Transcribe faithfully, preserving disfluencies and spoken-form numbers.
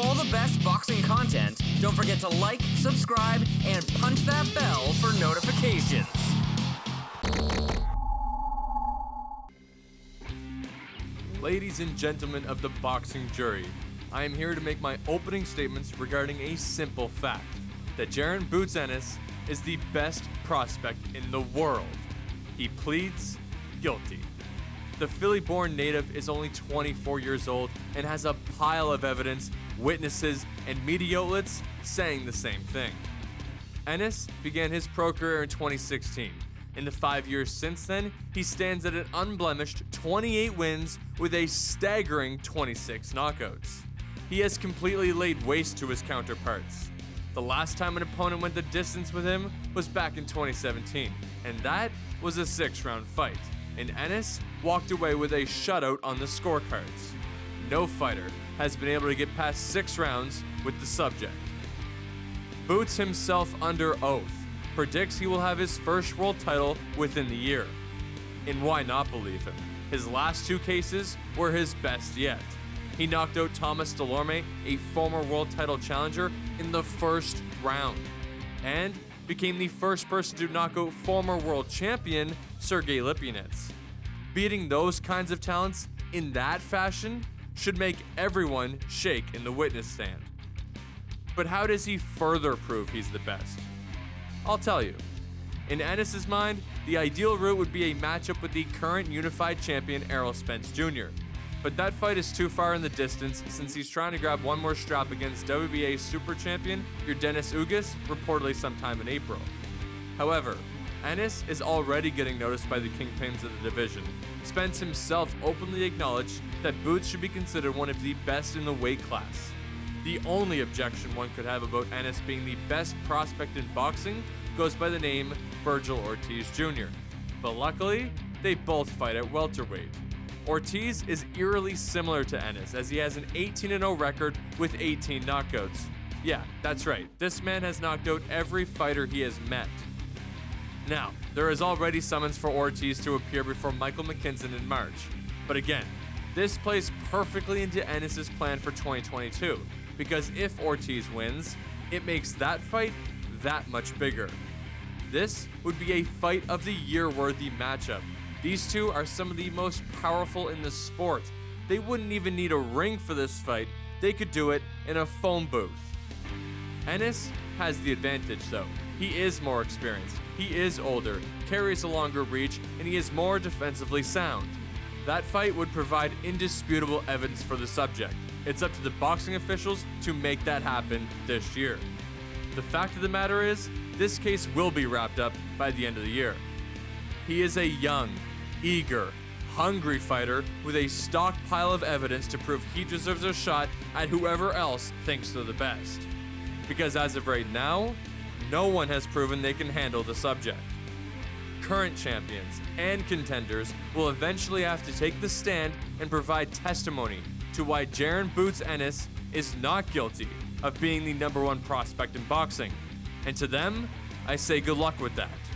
For all the best boxing content, don't forget to like, subscribe, and punch that bell for notifications. Ladies and gentlemen of the boxing jury, I am here to make my opening statements regarding a simple fact, that Jaron Boots Ennis is the best prospect in the world. He pleads guilty. The Philly-born native is only twenty-four years old and has a pile of evidence, witnesses, and media outlets saying the same thing. Ennis began his pro career in twenty sixteen. In the five years since then, he stands at an unblemished twenty-eight wins with a staggering twenty-six knockouts. He has completely laid waste to his counterparts. The last time an opponent went the distance with him was back in twenty seventeen, and that was a six-round fight, and Ennis walked away with a shutout on the scorecards. No fighter has been able to get past six rounds with the subject. Boots himself under oath predicts he will have his first world title within the year. And why not believe him? His last two cases were his best yet. He knocked out Thomas Delorme, a former world title challenger, in the first round, and became the first person to knock out former world champion Sergey Lipinets. Beating those kinds of talents in that fashion should make everyone shake in the witness stand. But how does he further prove he's the best? I'll tell you. In Ennis's mind, the ideal route would be a matchup with the current unified champion Errol Spence Junior But that fight is too far in the distance since he's trying to grab one more strap against W B A super champion Yordenis Ugas reportedly sometime in April. However, Ennis is already getting noticed by the kingpins of the division. Spence himself openly acknowledged that Boots should be considered one of the best in the weight class. The only objection one could have about Ennis being the best prospect in boxing goes by the name Virgil Ortiz Junior But luckily, they both fight at welterweight. Ortiz is eerily similar to Ennis, as he has an eighteen and oh record with eighteen knockouts. Yeah, that's right, this man has knocked out every fighter he has met. Now, there is already summons for Ortiz to appear before Michael McKinson in March. But again, this plays perfectly into Ennis's plan for twenty twenty-two. Because if Ortiz wins, it makes that fight that much bigger. This would be a fight of the year worthy matchup. These two are some of the most powerful in the sport. They wouldn't even need a ring for this fight. They could do it in a phone booth. Ennis has the advantage though. He is more experienced, he is older, carries a longer reach, and he is more defensively sound. That fight would provide indisputable evidence for the subject. It's up to the boxing officials to make that happen this year. The fact of the matter is, this case will be wrapped up by the end of the year. He is a young, eager, hungry fighter with a stockpile of evidence to prove he deserves a shot at whoever else thinks they're the best. Because as of right now, no one has proven they can handle the subject. Current champions and contenders will eventually have to take the stand and provide testimony to why Jaron Boots Ennis is not guilty of being the number one prospect in boxing. And to them, I say good luck with that.